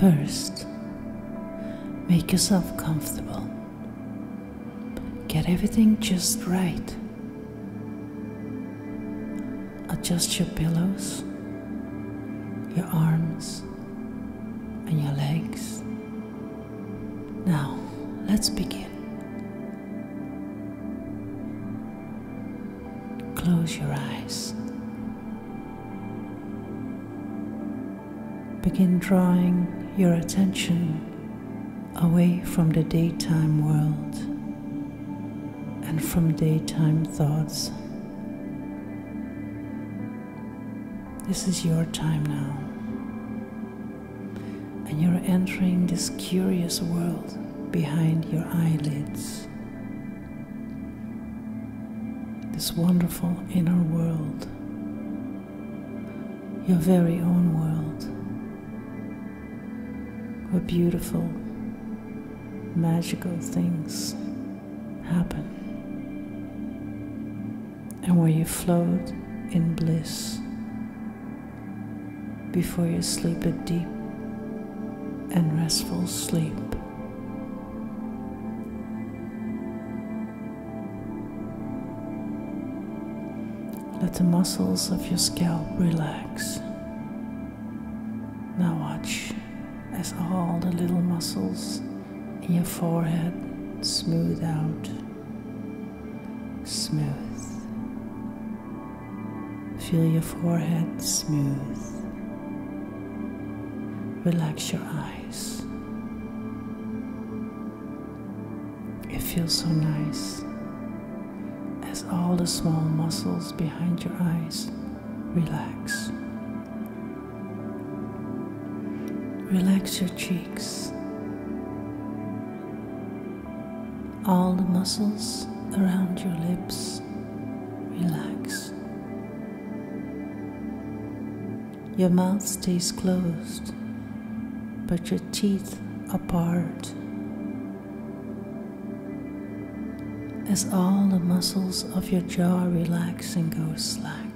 First, make yourself comfortable. Get everything just right. Adjust your pillows, your arms, and your legs. Now, let's begin. Close your eyes. Begin drawing your attention away from the daytime world and from daytime thoughts. This is your time now, and you're entering this curious world behind your eyelids, this wonderful inner world, your very own world, where beautiful, magical things happen, and where you float in bliss before you sleep a deep and restful sleep. Let the muscles of your scalp relax. Now watch as all the little muscles in your forehead smooth out. Smooth. Feel your forehead smooth. Relax your eyes. It feels so nice as all the small muscles behind your eyes relax. Relax your cheeks. All the muscles around your lips relax. Your mouth stays closed, but your teeth apart, as all the muscles of your jaw relax and go slack.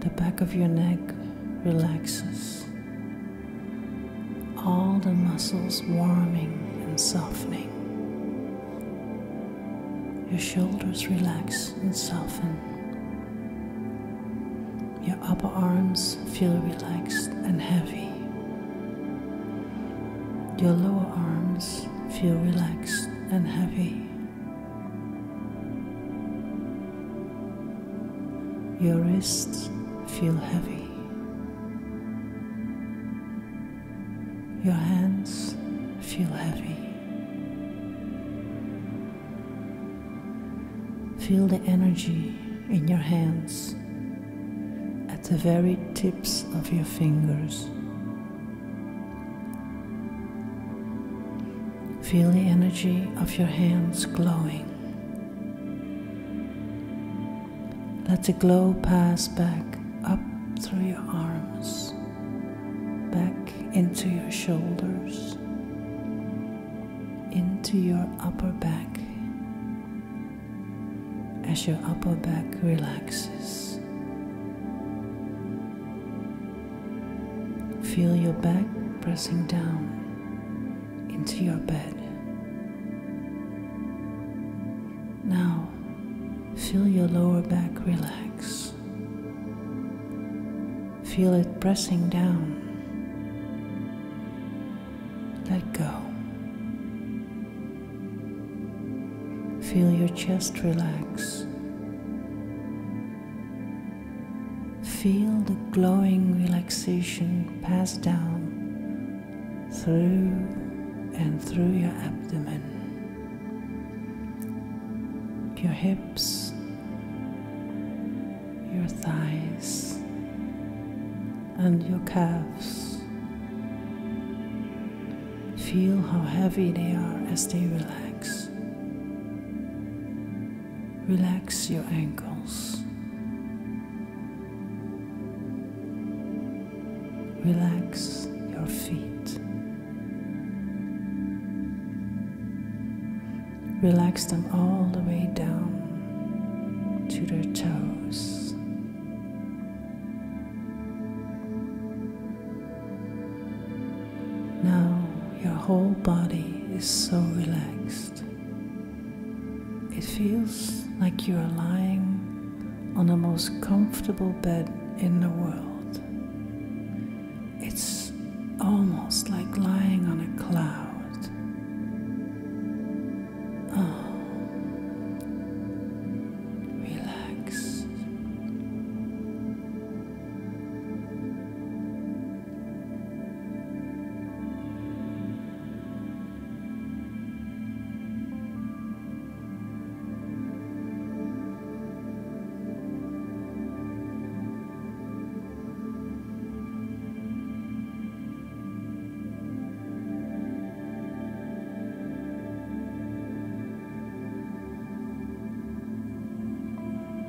The back of your neck relaxes, all the muscles warming and softening. Your shoulders relax and soften. Your upper arms feel relaxed and heavy. Your lower arms feel relaxed and heavy. Your wrists feel heavy. Your hands feel heavy. Feel the energy in your hands at the very tips of your fingers. Feel the energy of your hands glowing. Let the glow pass back up through your arms, back into your shoulders, into your upper back, as your upper back relaxes. Feel your back pressing down into your bed. Now, feel your lower back relax. Feel it pressing down. Let go. Feel your chest relax. Feel the glowing relaxation pass down through and through your abdomen, your hips, your thighs, and your calves. Feel how heavy they are as they relax. Relax your ankles. Relax your feet. Relax them all the way down to their toes. body is so relaxed. It feels like you are lying on the most comfortable bed in the world. It's almost like lying on a cloud. Oh.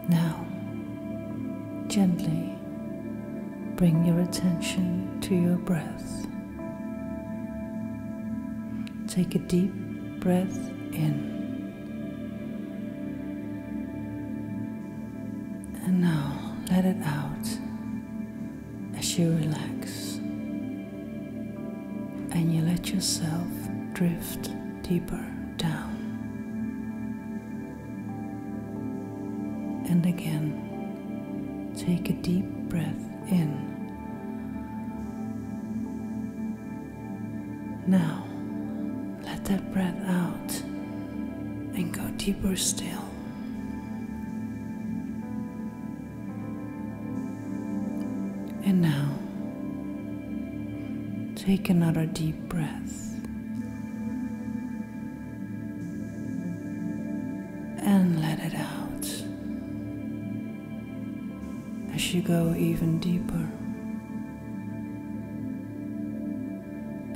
Now, gently bring your attention to your breath. Take a deep breath in. And now let it out as you relax. And you let yourself drift deeper down. And again, take a deep breath in. Now, let that breath out and go deeper still. And now, take another deep breath. And let it out. As you go even deeper,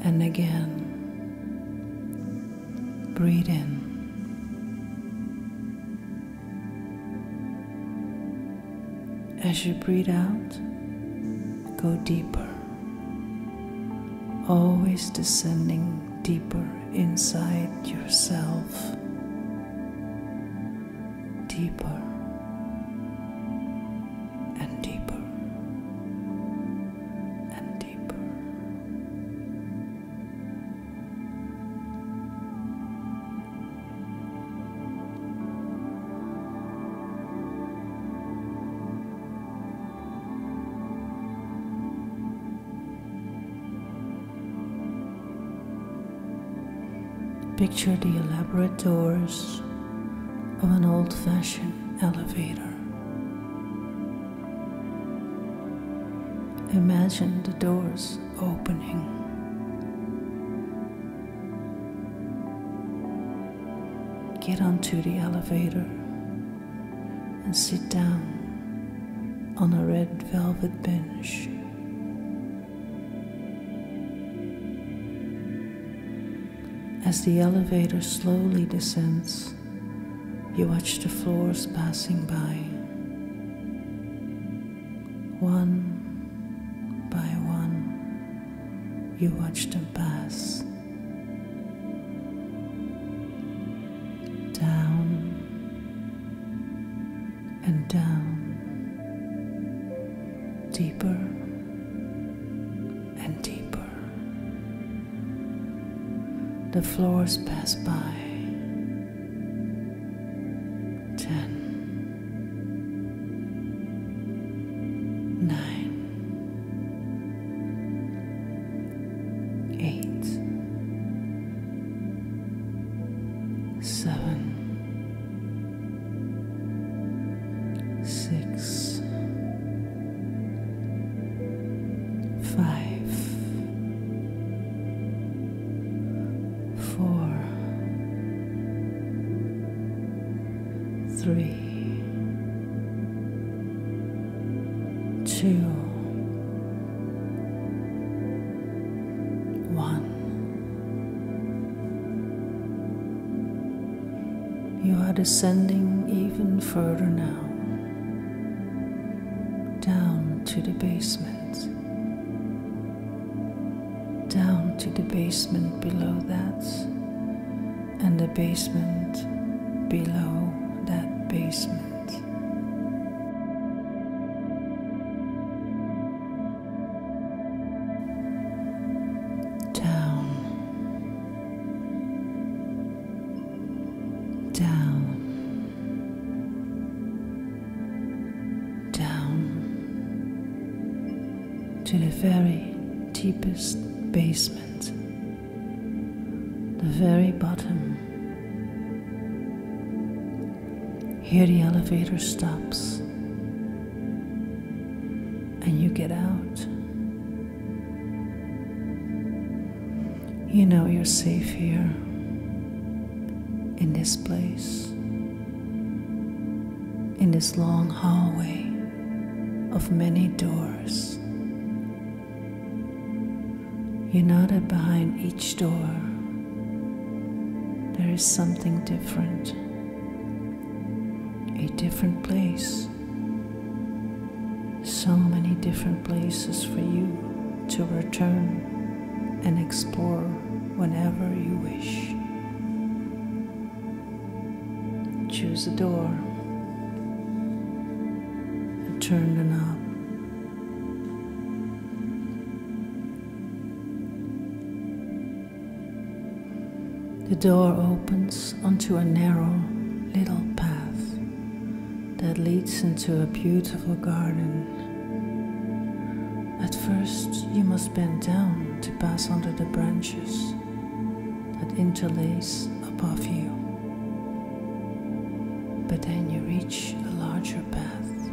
and again, breathe in. As you breathe out, go deeper, always descending deeper inside yourself, deeper. Picture the elaborate doors of an old-fashioned elevator. Imagine the doors opening. Get onto the elevator and sit down on a red velvet bench. As the elevator slowly descends, you watch the floors passing by, one by one. You watch them pass, down and down, deeper and deeper. The floors pass by, 10, 9, 8, 7, 6, 5. Three, 2, 1. You are descending even further now, down to the basement, down to the basement below that, and the basement below that basement. to the very deepest basement, the very bottom. Here the elevator stops, and you get out. You know you're safe here, in this place, in this long hallway of many doors. You know that behind each door there is something different, a different place. So many different places for you to return and explore whenever you wish. Choose a door and turn the knob. The door opens onto a narrow little path that leads into a beautiful garden. At first, you must bend down to pass under the branches that interlace above you. But then you reach a larger path.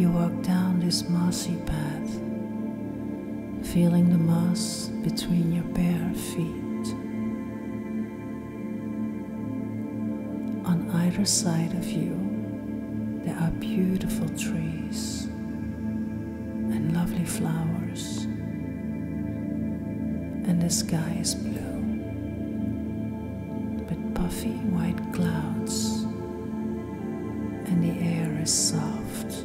You walk down this mossy path, feeling the moss between your bare feet. On either side of you, there are beautiful trees and lovely flowers, and the sky is blue, with puffy white clouds, and the air is soft.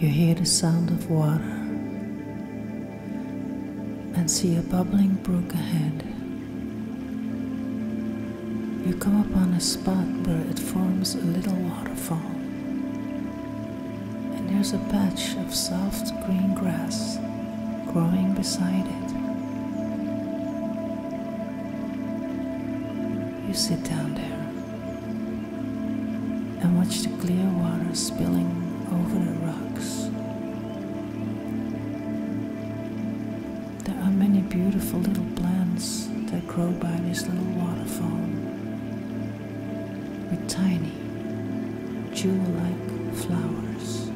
You hear the sound of water and see a bubbling brook ahead. You come upon a spot where it forms a little waterfall, and there's a patch of soft green grass growing beside it. You sit down there and watch the clear water spilling over the rocks. There are many beautiful little plants that grow by this little waterfall, with tiny, jewel-like flowers.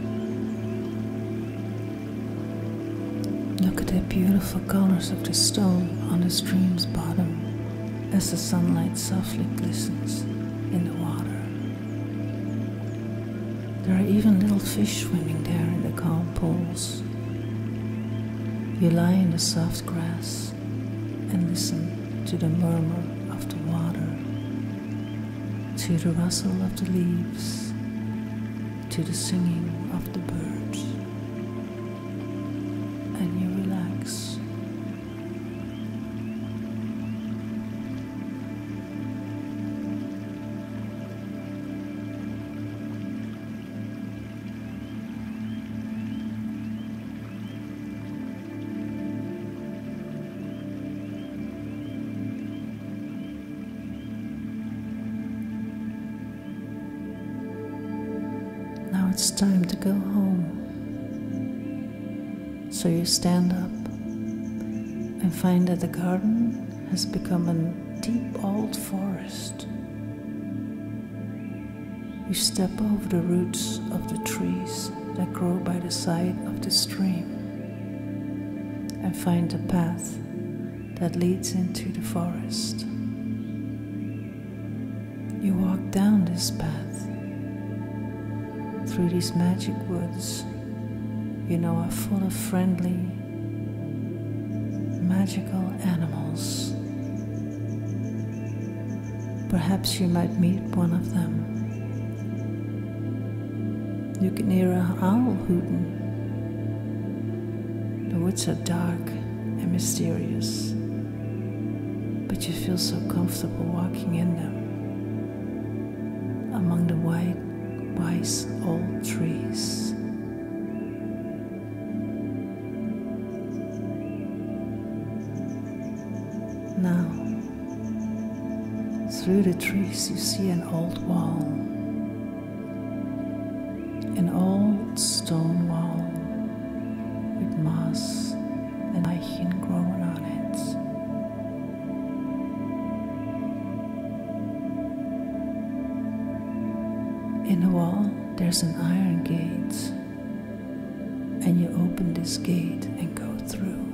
Look at the beautiful colors of the stone on the stream's bottom as the sunlight softly glistens in the water. There are even little fish swimming there in the calm pools. You lie in the soft grass and listen to the murmur of the water, to the rustle of the leaves, to the singing of the birds, and you relax. It's time to go home. So you stand up and find that the garden has become a deep old forest. You step over the roots of the trees that grow by the side of the stream and find a path that leads into the forest. You walk down this path through these magic woods you know are full of friendly, magical animals. Perhaps you might meet one of them. You can hear an owl hooting. The woods are dark and mysterious, but you feel so comfortable walking in them, among the white, wise old trees. Now, Through the trees you see an old wall, an old stone wall with moss and lichen growing on it. In the wall there's an iron gate, and you open this gate and go through,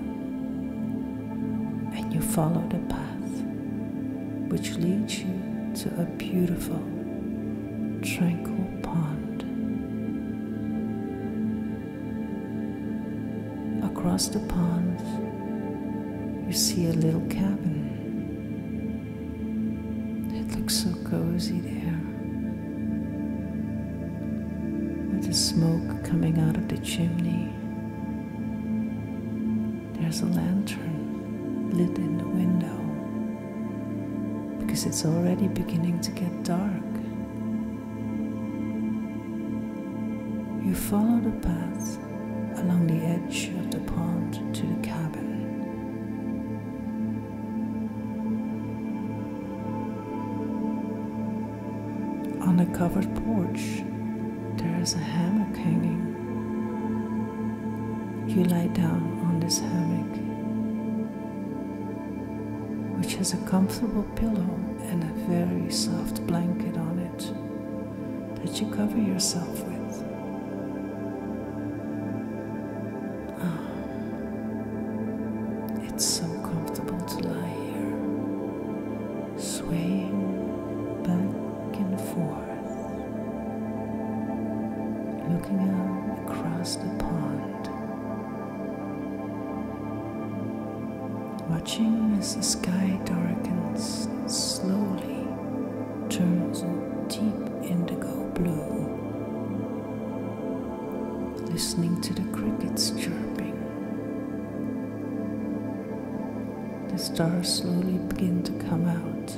and you follow the path which leads you to a beautiful, tranquil pond. Across the pond, you see a little cabin. It looks so cozy there, with the smoke coming out of the chimney. There's a lantern lit in the window, because it's already beginning to get dark. You follow the path along the edge of the pond to the cabin. On the covered porch, there is a hammock hanging. You lie down on this hammock, which has a comfortable pillow and a very soft blanket on it that you cover yourself with. Oh, it's so comfortable to lie here, swaying back and forth, looking out across the pond, watching as the sky darkens and slowly turns a deep indigo blue, listening to the crickets chirping. The stars slowly begin to come out,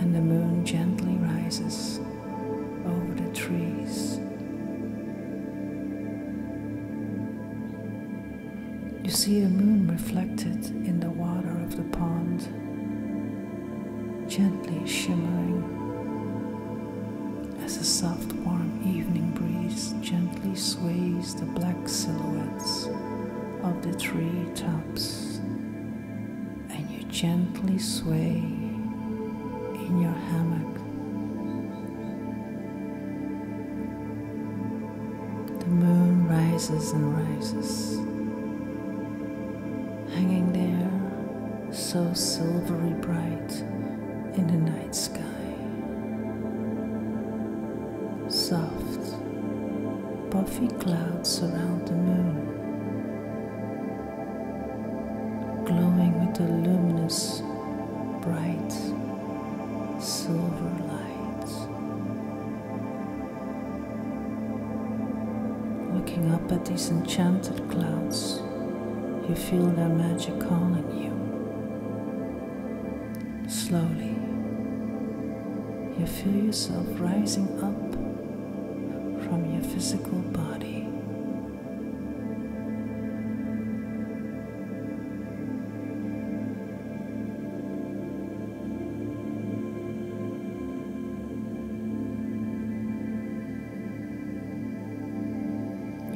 and the moon gently rises over the trees. You see the moon reflected in the water of the pond, gently shimmering, as a soft, warm evening breeze gently sways the black silhouettes of the tree tops, and you gently sway in your hammock. The moon rises and rises, hanging there, so silvery bright in the night sky. Soft, puffy clouds surround the moon, glowing with a luminous, bright, silver light. Looking up at these enchanted clouds, you feel their magic calling you. Slowly, you feel yourself rising up from your physical body.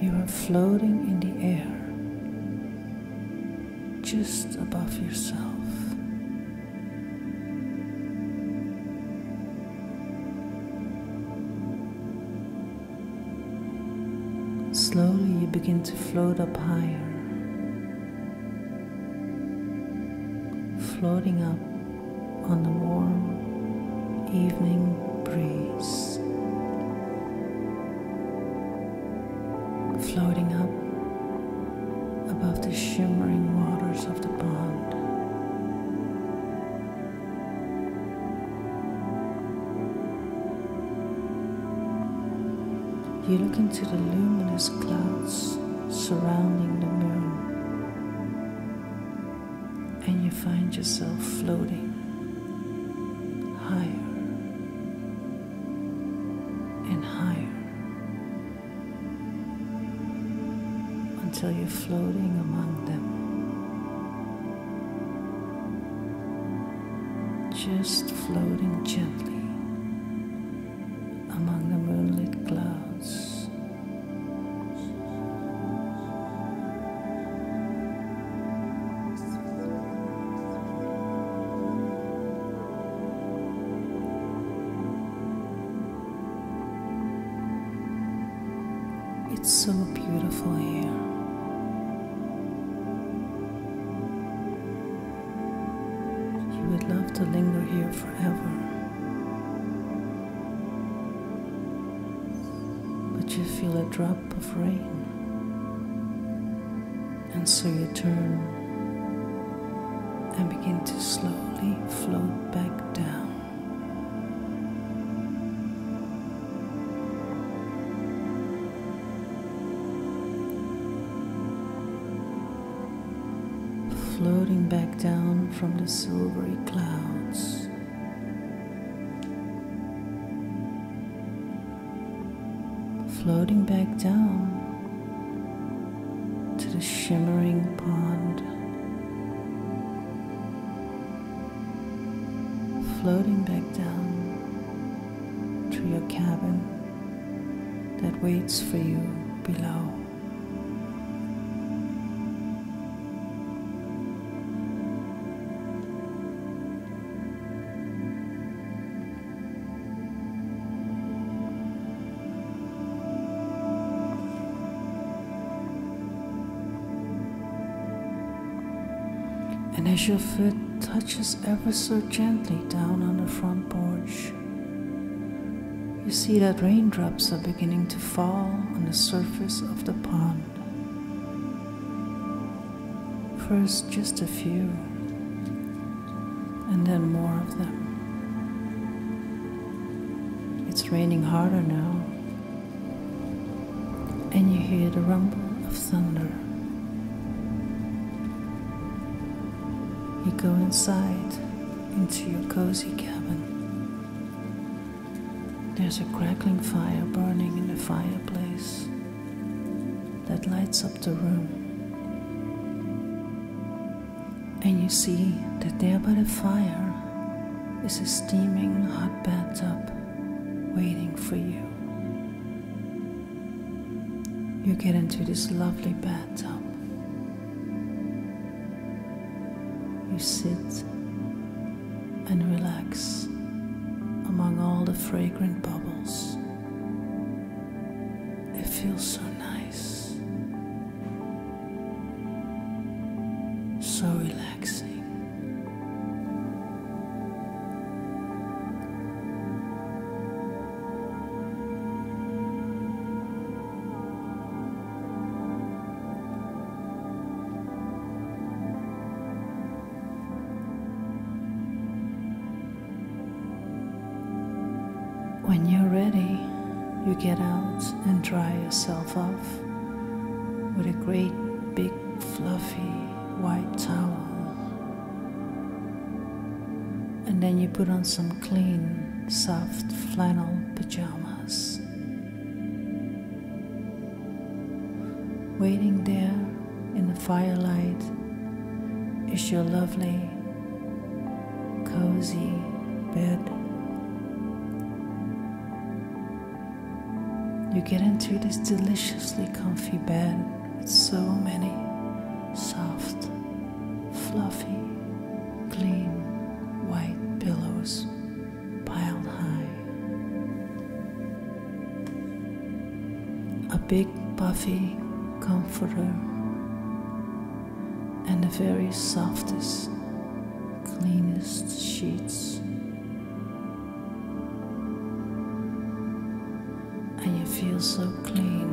You are floating in the air, just above yourself. Slowly you begin to float up higher, floating up on the warm evening breeze, floating up above the shimmering waters of the pond. You look into the luminous clouds surrounding the moon, and you find yourself floating higher and higher, until you're floating among them. just floating gently among the moonlit clouds. It's so beautiful here. I'd love to linger here forever, but you feel a drop of rain, and so you turn and begin to slowly float back down. Floating back down from the silvery clouds. Floating back down to the shimmering pond. Floating back down to your cabin that waits for you below. And as your foot touches ever so gently down on the front porch, you see that raindrops are beginning to fall on the surface of the pond. First just a few, and then more of them. It's raining harder now, and you hear the rumble of thunder. You go inside, into your cozy cabin. There's a crackling fire burning in the fireplace that lights up the room. And you see that there by the fire is a steaming hot bathtub waiting for you. You get into this lovely bathtub. You sit and relax among all the fragrant bubbles. It feels so nice, so relaxing. When you're ready, you get out and dry yourself off with a great big fluffy white towel. And then you put on some clean, soft flannel pajamas. Waiting there in the firelight is your lovely, cozy bed. You get into this deliciously comfy bed with so many soft, fluffy, clean, white pillows piled high. A big, puffy comforter and the very softest, cleanest sheets. And you feel so clean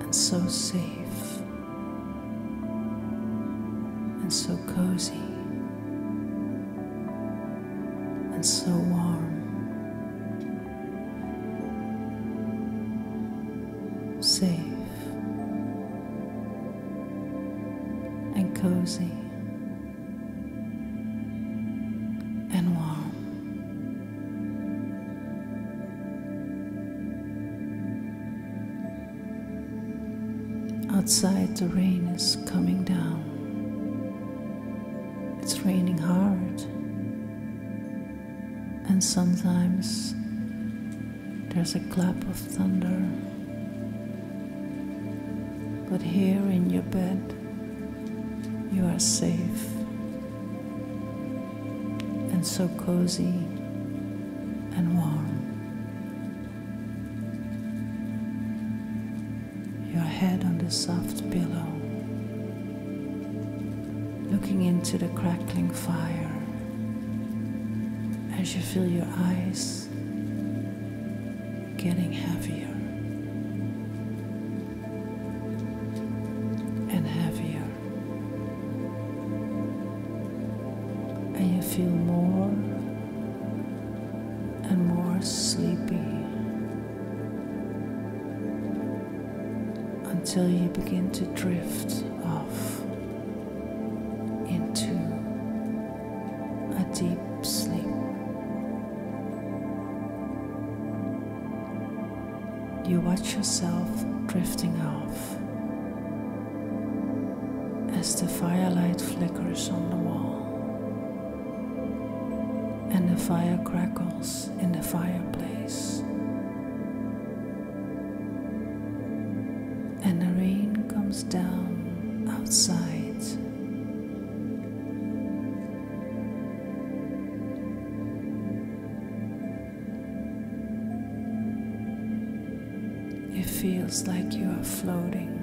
and so safe and so cozy and so warm, safe and cozy. Outside, the rain is coming down. It's it's raining hard, and sometimes there's a clap of thunder. But here in your bed, you are safe and so cozy and warm. Your head on the soft pillow, looking into the crackling fire as you feel your eyes getting heavier and heavier, and you feel more and more sleepy until you begin to drift off into a deep sleep. You watch yourself drifting off as the firelight flickers on the wall and the fire crackles in the fireplace and the rain comes down outside. It feels like you are floating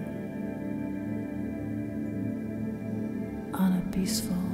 on a peaceful